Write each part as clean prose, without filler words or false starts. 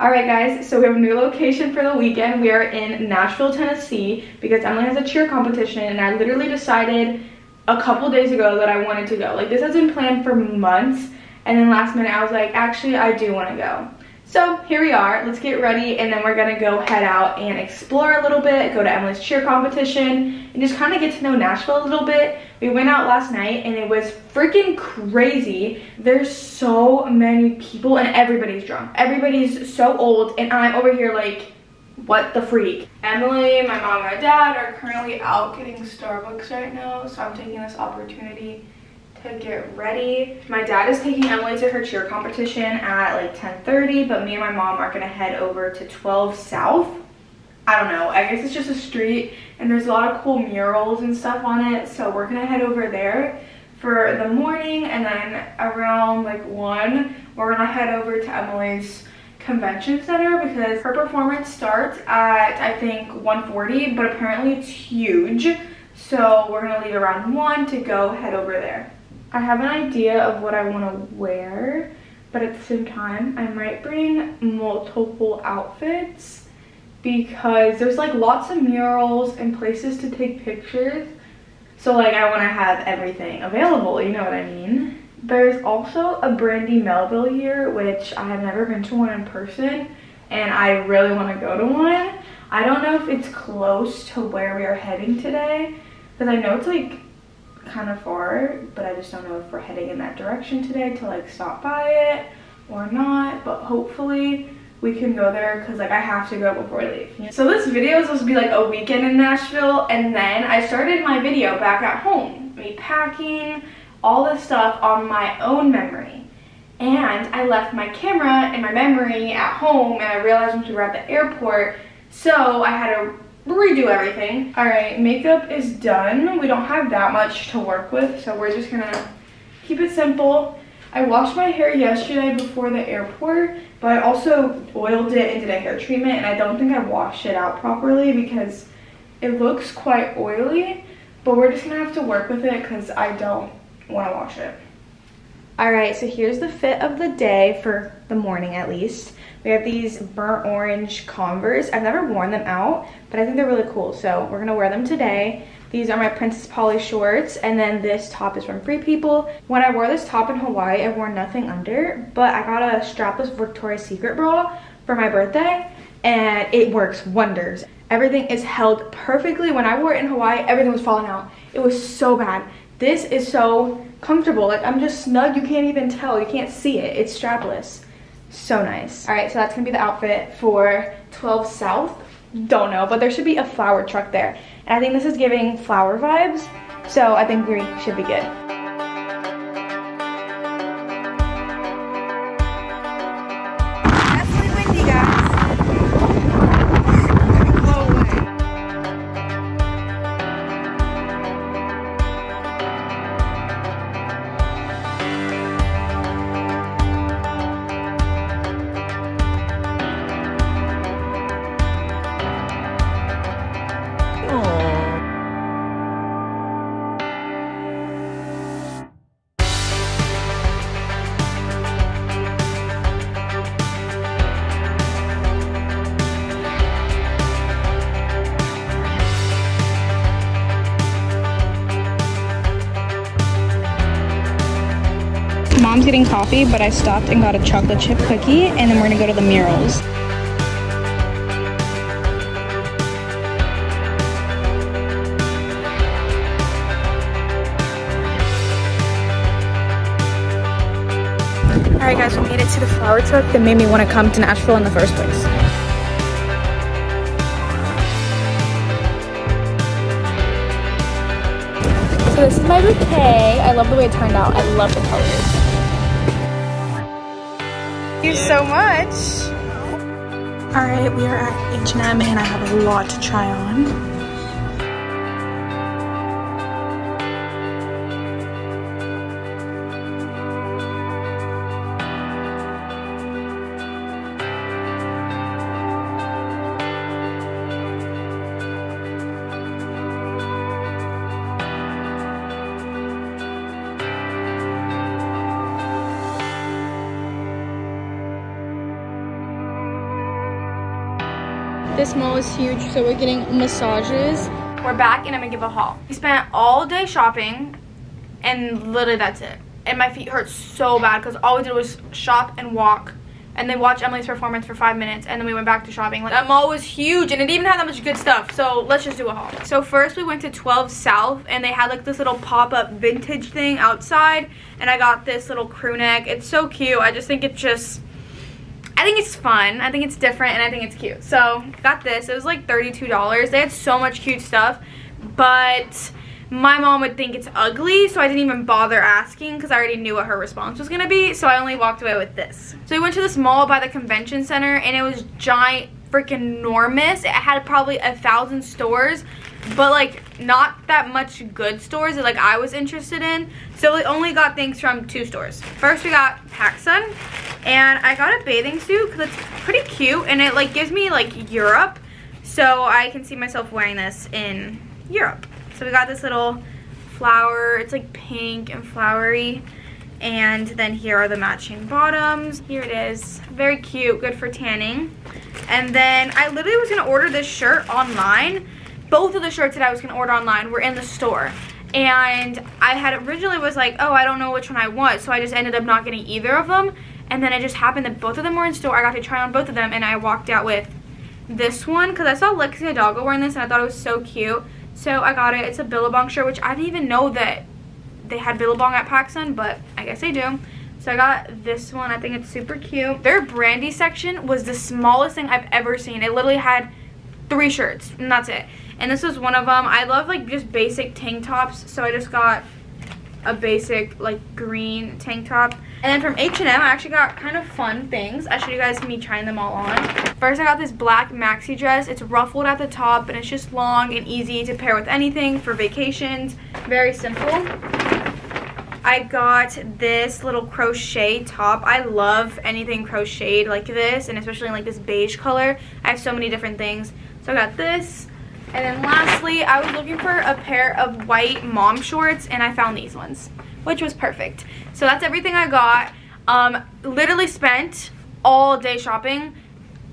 Alright guys, so we have a new location for the weekend. We are in Nashville, Tennessee because Emily has a cheer competition, and I literally decided a couple days ago that I wanted to go. Like, this has been planned for months, and then last minute I was like, actually I do want to go. So here we are, let's get ready, and then we're gonna go head out and explore a little bit, go to Emily's cheer competition, and just kind of get to know Nashville a little bit. We went out last night and it was freaking crazy. There's so many people and everybody's drunk. Everybody's so old, and I'm over here like, what the freak? Emily, my mom, and my dad are currently out getting Starbucks right now, so I'm taking this opportunity to get ready. My dad is taking Emily to her cheer competition at like 10:30, but me and my mom are gonna head over to 12 South. I don't know, I guess it's just a street, and there's a lot of cool murals and stuff on it, so we're gonna head over there for the morning, and then around like 1, we're gonna head over to Emily's convention center because her performance starts at I think 1:40, but apparently it's huge, so we're gonna leave around 1 to go head over there. I have an idea of what I want to wear, but at the same time I might bring multiple outfits because there's like lots of murals and places to take pictures, so like I want to have everything available, you know what I mean? There's also a Brandy Melville here, which I have never been to one in person, and I really want to go to one. I don't know if it's close to where we are heading today, because I know it's like kind of far, but I just don't know if we're heading in that direction today to like stop by it or not, but hopefully we can go there because like I have to go before I leave. So this video is supposed to be like a weekend in Nashville, and then I started my video back at home, me packing, all this stuff on my own memory, and I left my camera and my memory at home, and I realized we were at the airport, so I had to redo everything. All right, makeup is done. We don't have that much to work with, so we're just gonna keep it simple. I washed my hair yesterday before the airport, but I also oiled it and did a hair treatment, and I don't think I washed it out properly because it looks quite oily, but we're just gonna have to work with it because I don't want to wash it. All right, so here's the fit of the day for the morning. At least we have these burnt orange Converse. I've never worn them out, but I think they're really cool, so we're gonna wear them today. These are my Princess Polly shorts, and then this top is from Free People. When I wore this top in Hawaii, I wore nothing under, but I got a strapless Victoria's Secret bra for my birthday, and it works wonders. Everything is held perfectly. When I wore it in Hawaii, everything was falling out. It was so bad. This is so comfortable. Like, I'm just snug. You can't even tell. You can't see it. It's strapless. So nice. All right, so that's going to be the outfit for 12 South. Don't know, but there should be a flower truck there. And I think this is giving flower vibes, so I think we should be good. Mom's getting coffee, but I stopped and got a chocolate chip cookie, and then we're gonna go to the murals. All right guys, we made it to the flower truck that made me want to come to Nashville in the first place. So this is my bouquet. I love the way it turned out. I love the colors. Thank you so much. All right, we are at H&M, and I have a lot to try on. This mall is huge, so we're getting massages. We're back and I'm gonna give a haul. We spent all day shopping and literally that's it. And my feet hurt so bad because all we did was shop and walk and then watch Emily's performance for 5 minutes and then we went back to shopping. Like, that mall was huge and it even had that much good stuff. So let's just do a haul. So first we went to 12 South and they had like this little pop-up vintage thing outside and I got this little crew neck. It's so cute. I just think it's just, I think it's fun, I think it's different, and I think it's cute. So got this, it was like $32. They had so much cute stuff, but my mom would think it's ugly, so I didn't even bother asking because I already knew what her response was gonna be, so I only walked away with this. So we went to this mall by the convention center and it was giant, freaking enormous. It had probably 1,000 stores, but like not that much good stores that like I was interested in, so we only got things from 2 stores. First we got PacSun. And I got a bathing suit because it's pretty cute and it like gives me like Europe, so I can see myself wearing this in Europe. So we got this little flower, it's like pink and flowery, and then here are the matching bottoms. Here it is, very cute, good for tanning. And then I literally was gonna order this shirt online. Both of the shirts that I was gonna order online were in the store. And I had originally was like, oh, I don't know which one I want, so I just ended up not getting either of them. And then it just happened that both of them were in store. I got to try on both of them and I walked out with this one because I saw Lexi Doggo wearing this and I thought it was so cute. So I got it. It's a Billabong shirt, which I didn't even know that they had Billabong at PacSun, but I guess they do. So I got this one. I think it's super cute. Their Brandy section was the smallest thing I've ever seen. It literally had 3 shirts and that's it. And this was one of them. I love like just basic tank tops, so I just got a basic like green tank top. And then from H&M, I actually got kind of fun things. I showed you guys me trying them all on. First, I got this black maxi dress. It's ruffled at the top, and it's just long and easy to pair with anything for vacations. Very simple. I got this little crochet top. I love anything crocheted like this, and especially in like this beige color. I have so many different things. So I got this. And then lastly, I was looking for a pair of white mom shorts, and I found these ones, which was perfect. So that's everything I got. Literally spent all day shopping.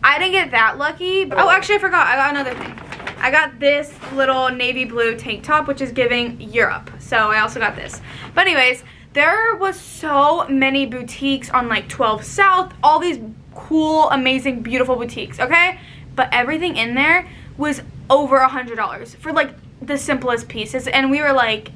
I didn't get that lucky. Oh, actually, I forgot. I got another thing. I got this little navy blue tank top, which is giving Europe. So I also got this. But anyways, there was so many boutiques on like 12 South. All these cool, amazing, beautiful boutiques, okay? But everything in there was over $100 for like the simplest pieces. And we were like,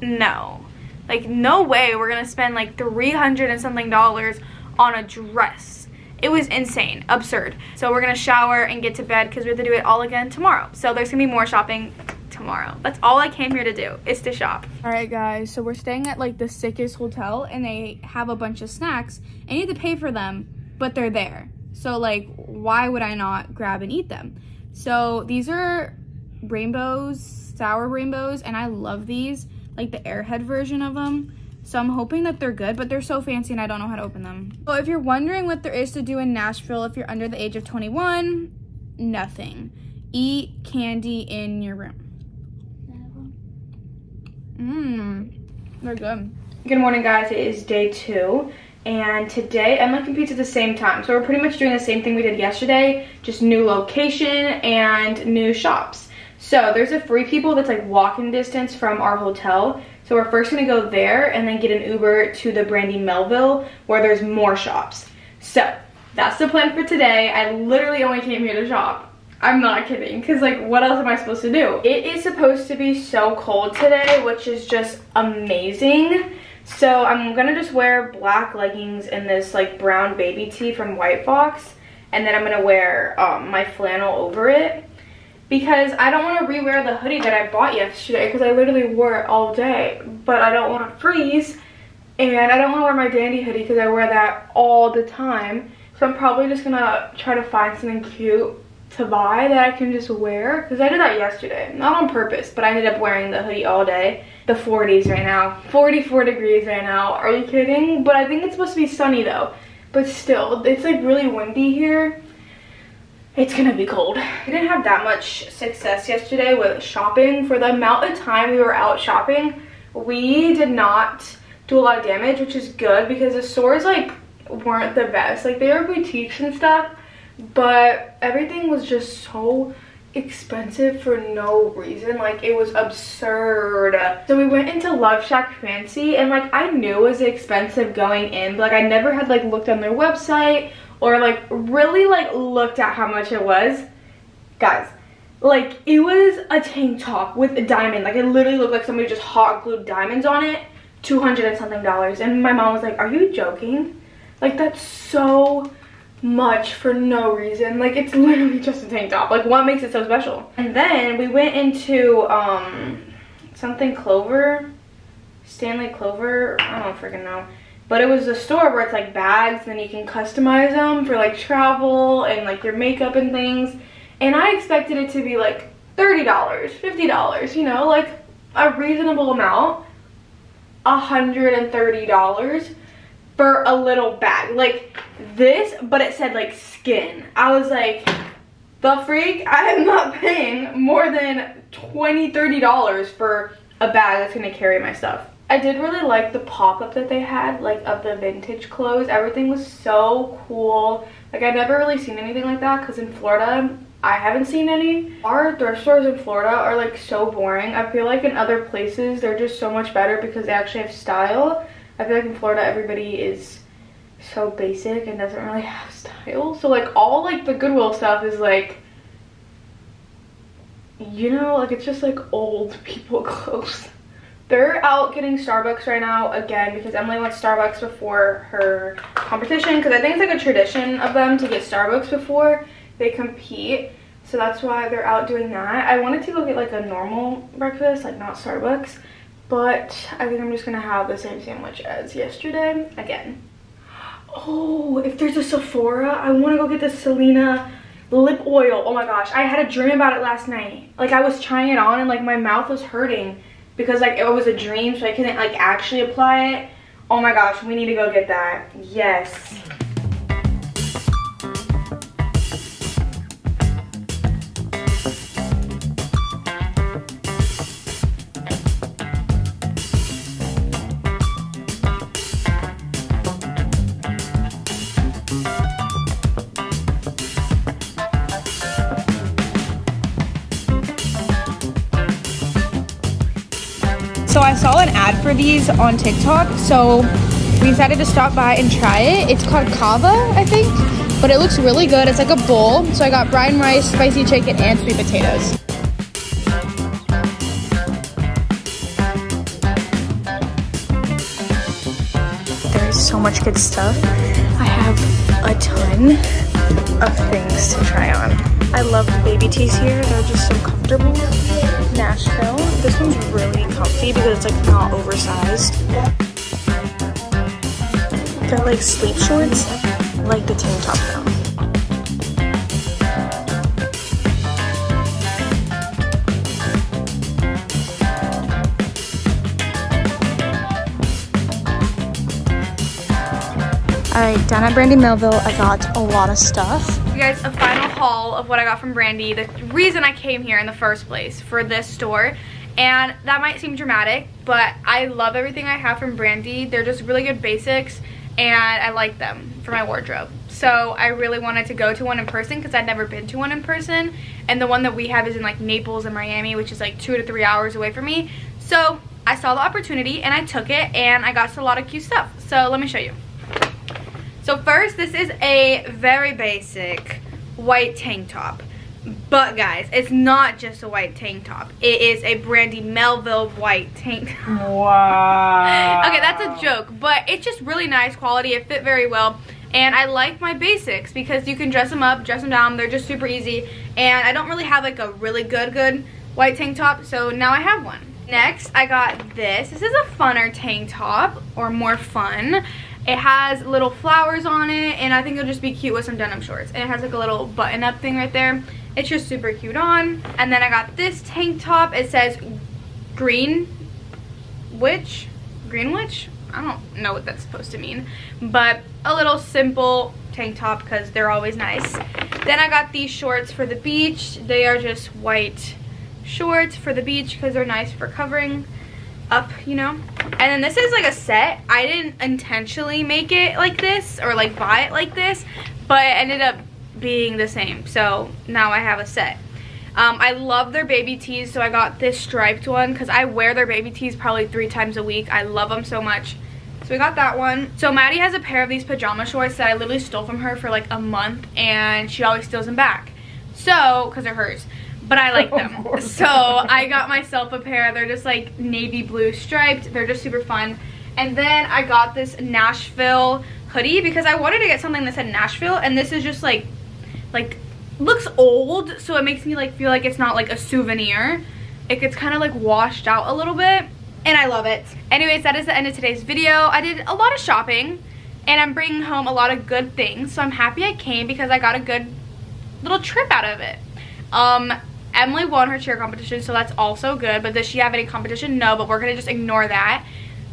no. Like, no way we're gonna spend like $300 and something on a dress. It was insane, absurd. So we're gonna shower and get to bed because we have to do it all again tomorrow. So there's gonna be more shopping tomorrow. That's all I came here to do, is to shop. All right guys, so we're staying at like the sickest hotel and they have a bunch of snacks and you have to pay for them, but they're there. So like, why would I not grab and eat them? So these are rainbows, sour rainbows, and I love these. Like the Airhead version of them. So I'm hoping that they're good, but they're so fancy and I don't know how to open them. So if you're wondering what there is to do in Nashville if you're under the age of 21, nothing. Eat candy in your room. They're good. Good morning guys, it is day 2. And today Emily competes at the same time. So we're pretty much doing the same thing we did yesterday, just new location and new shops. So there's a Free People that's like walking distance from our hotel. So we're first gonna go there and then get an Uber to the Brandy Melville where there's more shops. So that's the plan for today. I literally only came here to shop. I'm not kidding, because like what else am I supposed to do? It is supposed to be so cold today, which is just amazing. So I'm gonna just wear black leggings and this like brown baby tee from White Fox. And then I'm gonna wear my flannel over it, because I don't want to re-wear the hoodie that I bought yesterday because I literally wore it all day. But I don't want to freeze, and I don't want to wear my dandy hoodie because I wear that all the time. So I'm probably just going to try to find something cute to buy that I can just wear, because I did that yesterday. Not on purpose, but I ended up wearing the hoodie all day. The 40s right now. 44 degrees right now. Are you kidding? But I think it's supposed to be sunny though. But still, it's like really windy here. It's gonna be cold. I didn't have that much success yesterday with shopping. For the amount of time we were out shopping, we did not do a lot of damage, which is good because the stores like weren't the best. Like they were boutiques and stuff, but everything was just so expensive for no reason. Like, it was absurd. So we went into Love Shack Fancy, and like, I knew it was expensive going in, but like, I never had like looked on their website or like really like looked at how much it was. Guys, like, it was a tank top with a diamond. Like, it literally looked like somebody just hot glued diamonds on it. $200 and something. And my mom was like, are you joking? Like, that's so much for no reason. Like, it's literally just a tank top. Like, what makes it so special? And then we went into something Clover, Stanley Clover, I don't freaking know, but it was a store where it's like bags, and then you can customize them for like travel and like your makeup and things. And I expected it to be like $30, $50, you know, like a reasonable amount. $130 for a little bag like this, but it said like skin. I was like, the freak, I am not paying more than $20-$30 for a bag that's gonna carry my stuff. I did really like the pop-up that they had, like, of the vintage clothes. Everything was so cool. Like, I've never really seen anything like that, because in Florida I haven't seen any. Our thrift stores in Florida are like so boring. I feel like in other places they're just so much better because they actually have style. I feel like in Florida everybody is so basic and doesn't really have style. So like all like the Goodwill stuff is like, you know, like it's just like old people clothes. They're out getting Starbucks right now again because Emily went Starbucks before her competition, because I think it's like a tradition of them to get Starbucks before they compete, so that's why they're out doing that. I wanted to go get like a normal breakfast, like not Starbucks, but I think I'm just gonna have the same sandwich as yesterday again. Oh, if there's a Sephora, I want to go get the Selena Lip Oil. Oh my gosh, I had a dream about it last night. Like, I was trying it on and like my mouth was hurting because like it was a dream, so I couldn't like actually apply it. Oh my gosh, we need to go get that. Yes. So I saw an ad for these on TikTok, so we decided to stop by and try it. It's called Kava, I think, but it looks really good. It's like a bowl. So I got brine rice, spicy chicken, and sweet potatoes. There's so much good stuff. I have a ton of things to try on. I love the baby tees here. They're just so comfortable. Nashville. This one's really comfy because it's like not oversized. They're like sleep shorts. I like the tank top though. Alright, down at Brandy Melville, I got a lot of stuff. You guys, a final haul of what I got from Brandy. The reason I came here in the first place for this store, and that might seem dramatic, but I love everything I have from Brandy. They're just really good basics, and I like them for my wardrobe. So I really wanted to go to one in person because I'd never been to one in person, and the one that we have is in like Naples and Miami, which is like 2 to 3 hours away from me. So I saw the opportunity, and I took it, and I got a lot of cute stuff. So let me show you. So first, this is a very basic white tank top. But guys, it's not just a white tank top. It is a Brandy Melville white tank top. Wow. Okay, that's a joke, but it's just really nice quality. It fit very well. And I like my basics because you can dress them up, dress them down. They're just super easy. And I don't really have like a really good white tank top, so now I have one. Next, I got this. This is a funner tank top, or more fun. It has little flowers on it, and I think it'll just be cute with some denim shorts. And it has like a little button-up thing right there. It's just super cute on. And then I got this tank top. It says Green Witch? I don't know what that's supposed to mean. But a little simple tank top because they're always nice. Then I got these shorts for the beach. They are just white shorts for the beach because they're nice for covering up, you know. And then this is like a set. I didn't intentionally make it like this or like buy it like this, but it ended up being the same. So now I have a set. I love their baby tees, so I got this striped one because I wear their baby tees probably 3 times a week. I love them so much. So we got that one. So Maddie has a pair of these pajama shorts that I literally stole from her for like a month, and she always steals them back. So, because they're hers. But I like them. So I got myself a pair. They're just like navy blue striped. They're just super fun. And then I got this Nashville hoodie because I wanted to get something that said Nashville, and this is just like looks old, so it makes me like feel like it's not like a souvenir. It gets kind of like washed out a little bit, and I love it. Anyways, that is the end of today's video. I did a lot of shopping, and I'm bringing home a lot of good things, so I'm happy I came because I got a good little trip out of it. Emily won her cheer competition, so that's also good. But does she have any competition? No, but we're gonna just ignore that.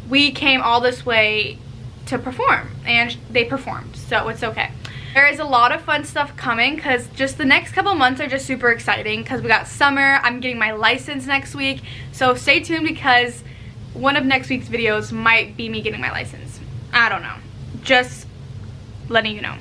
We came all this way to perform, and they performed, so it's okay. There is a lot of fun stuff coming because just the next couple months are just super exciting because we got summer. I'm getting my license next week, so stay tuned because one of next week's videos might be me getting my license. I don't know, just letting you know.